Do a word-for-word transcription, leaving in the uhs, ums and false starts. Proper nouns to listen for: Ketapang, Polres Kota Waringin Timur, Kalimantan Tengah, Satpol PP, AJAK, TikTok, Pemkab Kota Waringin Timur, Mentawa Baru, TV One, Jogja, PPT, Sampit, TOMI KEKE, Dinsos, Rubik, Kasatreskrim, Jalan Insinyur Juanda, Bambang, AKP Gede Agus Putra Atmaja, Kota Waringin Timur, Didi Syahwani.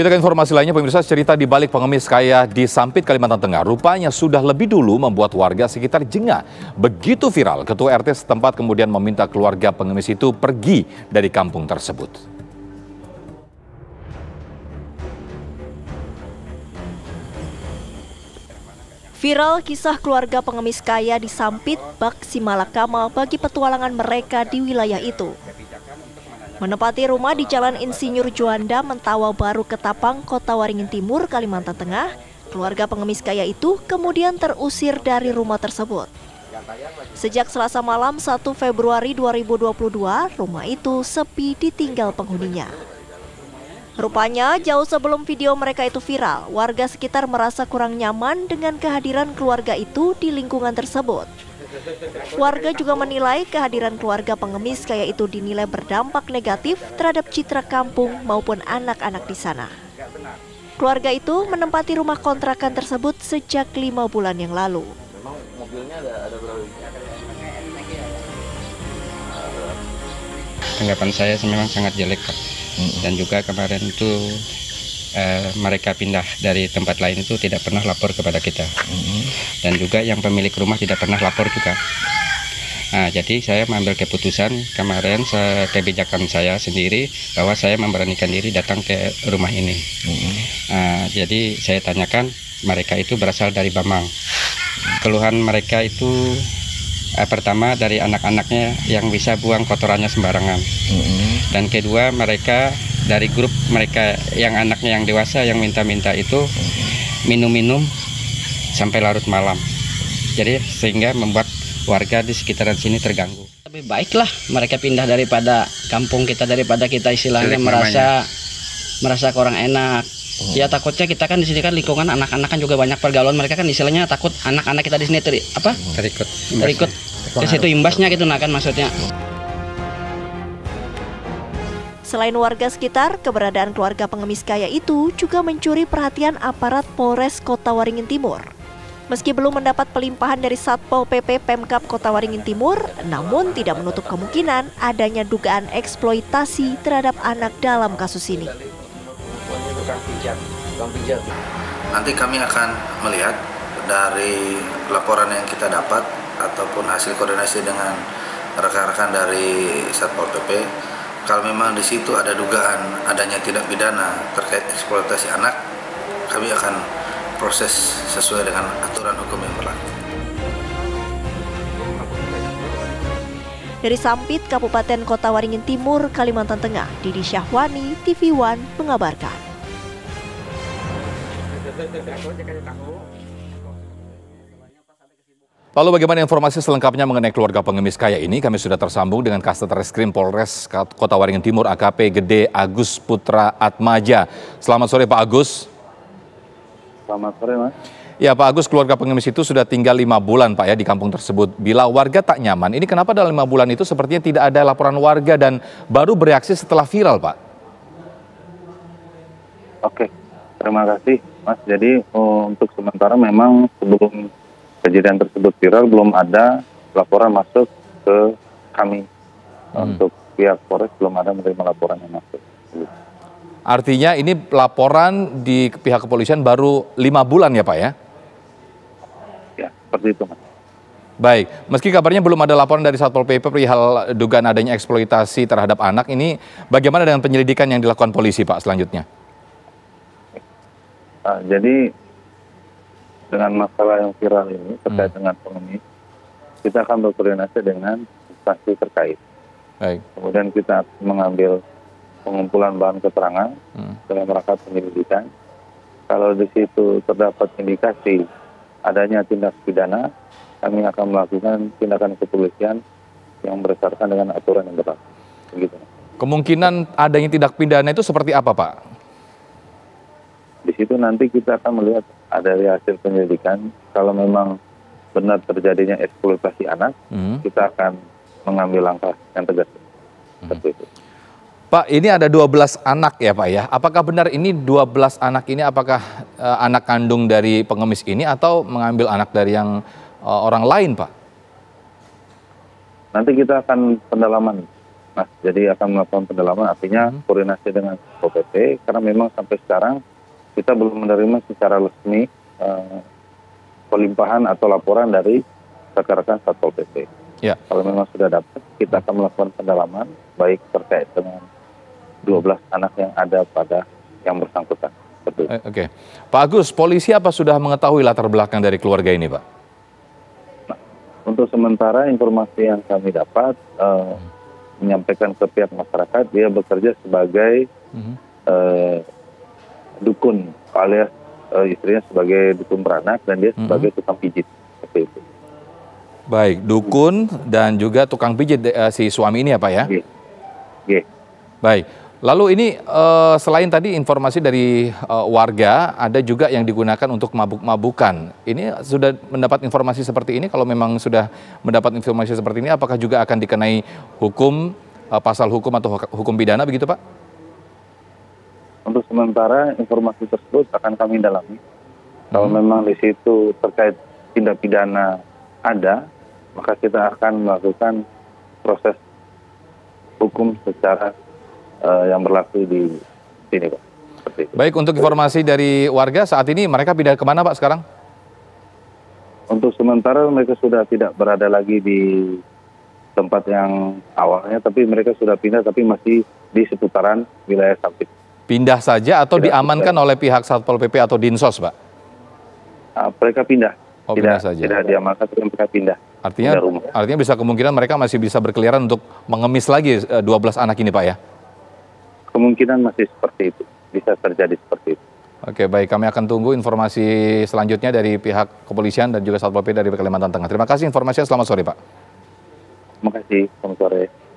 Kita ke informasi lainnya, pemirsa. Cerita di balik pengemis kaya di Sampit, Kalimantan Tengah, rupanya sudah lebih dulu membuat warga sekitar jengah. Begitu viral, ketua R T setempat kemudian meminta keluarga pengemis itu pergi dari kampung tersebut. Viral kisah keluarga pengemis kaya di Sampit bak simalakama bagi petualangan mereka di wilayah itu. Menempati rumah di Jalan Insinyur Juanda, Mentawa Baru, Ketapang, Kota Waringin Timur, Kalimantan Tengah, keluarga pengemis kaya itu kemudian terusir dari rumah tersebut. Sejak Selasa malam satu Februari dua ribu dua puluh dua, rumah itu sepi ditinggal penghuninya. Rupanya jauh sebelum video mereka itu viral, warga sekitar merasa kurang nyaman dengan kehadiran keluarga itu di lingkungan tersebut. Warga juga menilai kehadiran keluarga pengemis kaya itu dinilai berdampak negatif terhadap citra kampung maupun anak-anak di sana. Keluarga itu menempati rumah kontrakan tersebut sejak lima bulan yang lalu. Tanggapan saya memang sangat jelek, Pak. Dan juga kemarin itu Uh, mereka pindah dari tempat lain itu tidak pernah lapor kepada kita, mm-hmm. dan juga yang pemilik rumah tidak pernah lapor juga. Nah, jadi saya mengambil keputusan kemarin, saya, kebijakan saya sendiri bahwa saya memberanikan diri datang ke rumah ini. Mm-hmm. Nah, jadi saya tanyakan, mereka itu berasal dari Bambang. Keluhan mereka itu uh, pertama dari anak-anaknya yang bisa buang kotorannya sembarangan, mm-hmm. dan kedua mereka dari grup mereka yang anaknya yang dewasa yang minta-minta itu minum-minum sampai larut malam. Jadi sehingga membuat warga di sekitaran sini terganggu. Tapi baiklah mereka pindah daripada kampung kita, daripada kita istilahnya Jelek merasa namanya. merasa kurang enak. Oh. Ya takutnya kita kan di sini kan lingkungan anak-anak kan juga banyak pergaulan mereka kan istilahnya takut anak-anak kita di sini teri, apa? terikut. Terikut. Ke situ imbasnya gitu nah kan maksudnya. Selain warga sekitar, keberadaan keluarga pengemis kaya itu juga mencuri perhatian aparat Polres Kota Waringin Timur. Meski belum mendapat pelimpahan dari Satpol P P Pemkab Kota Waringin Timur, namun tidak menutup kemungkinan adanya dugaan eksploitasi terhadap anak dalam kasus ini. Nanti kami akan melihat dari laporan yang kita dapat ataupun hasil koordinasi dengan rekan-rekan dari Satpol P P. Kalau memang di situ ada dugaan adanya tindak pidana terkait eksploitasi anak, kami akan proses sesuai dengan aturan hukum yang berlaku. Dari Sampit, Kabupaten Kota Waringin Timur, Kalimantan Tengah, Didi Syahwani, T V One mengabarkan. Lalu bagaimana informasi selengkapnya mengenai keluarga pengemis kaya ini? Kami sudah tersambung dengan Kasatreskrim Polres Kota Waringin Timur A K P Gede Agus Putra Atmaja. Selamat sore Pak Agus. Selamat sore Mas. Ya Pak Agus, keluarga pengemis itu sudah tinggal lima bulan Pak ya di kampung tersebut. Bila warga tak nyaman, ini kenapa dalam lima bulan itu sepertinya tidak ada laporan warga dan baru bereaksi setelah viral Pak? Oke, terima kasih Mas. Jadi untuk sementara memang sebelum kejadian tersebut viral belum ada laporan masuk ke kami. hmm. Untuk pihak Polres belum ada menerima laporan yang masuk. Artinya ini laporan di pihak kepolisian baru lima bulan ya Pak ya? Ya seperti itu Mas. Baik, meski kabarnya belum ada laporan dari Satpol P P perihal dugaan adanya eksploitasi terhadap anak ini, bagaimana dengan penyelidikan yang dilakukan polisi Pak selanjutnya? Nah, jadi dengan masalah yang viral ini terkait hmm. dengan pengemis, kita akan berkoordinasi dengan instansi terkait. Baik. Kemudian kita mengambil pengumpulan bahan keterangan hmm. dalam rangka penyelidikan. Kalau di situ terdapat indikasi adanya tindak pidana, kami akan melakukan tindakan kepolisian yang berdasarkan dengan aturan yang berlaku. Begitu. Kemungkinan adanya tindak pidana itu seperti apa, Pak? Di situ nanti kita akan melihat dari hasil penyelidikan, kalau memang benar terjadinya eksploitasi anak, hmm. kita akan mengambil langkah yang tegas. Hmm. Itu. Pak, ini ada dua belas anak ya Pak ya, apakah benar ini dua belas anak ini apakah e, anak kandung dari pengemis ini atau mengambil anak dari yang e, orang lain Pak? Nanti kita akan pendalaman. Mas. Jadi akan melakukan pendalaman, artinya hmm. koordinasi dengan P P T, karena memang sampai sekarang kita belum menerima secara resmi uh, pelimpahan atau laporan dari rekan-rekan Satpol P P. Ya. Kalau memang sudah dapat, kita akan melakukan pendalaman baik terkait dengan dua belas anak yang ada pada yang bersangkutan. Betul. Eh, Oke, okay. Pak Agus, polisi apa sudah mengetahui latar belakang dari keluarga ini, Pak? Nah, untuk sementara informasi yang kami dapat uh, hmm. menyampaikan ke pihak masyarakat, dia bekerja sebagai hmm. uh, dukun, alias uh, istrinya sebagai dukun beranak dan dia sebagai hmm. tukang pijit, seperti itu. Baik, dukun dan juga tukang pijit uh, si suami ini ya, Pak ya? Iya. Yeah. Yeah. Baik. Lalu ini uh, selain tadi informasi dari uh, warga, ada juga yang digunakan untuk mabuk-mabukan. Ini sudah mendapat informasi seperti ini? Kalau memang sudah mendapat informasi seperti ini, apakah juga akan dikenai hukum, uh, pasal hukum atau hukum pidana begitu, Pak? Untuk sementara informasi tersebut akan kami dalami. Kalau hmm. memang di situ terkait tindak pidana ada, maka kita akan melakukan proses hukum secara uh, yang berlaku di sini, Pak. Baik, untuk informasi dari warga saat ini mereka pindah kemana, Pak, sekarang? Untuk sementara mereka sudah tidak berada lagi di tempat yang awalnya, tapi mereka sudah pindah, tapi masih di seputaran wilayah Sampit. Pindah saja atau pindah diamankan pindah. oleh pihak Satpol P P atau Dinsos, Pak? Uh, mereka pindah. Oh, tidak, saja. tidak diamankan, tapi mereka pindah. Artinya, pindah artinya bisa kemungkinan mereka masih bisa berkeliaran untuk mengemis lagi dua belas anak ini, Pak, ya? Kemungkinan masih seperti itu, bisa terjadi seperti itu. Oke, baik. Kami akan tunggu informasi selanjutnya dari pihak kepolisian dan juga Satpol P P dari Kalimantan Tengah. Terima kasih informasinya, selamat sore, Pak. Terima kasih, selamat sore.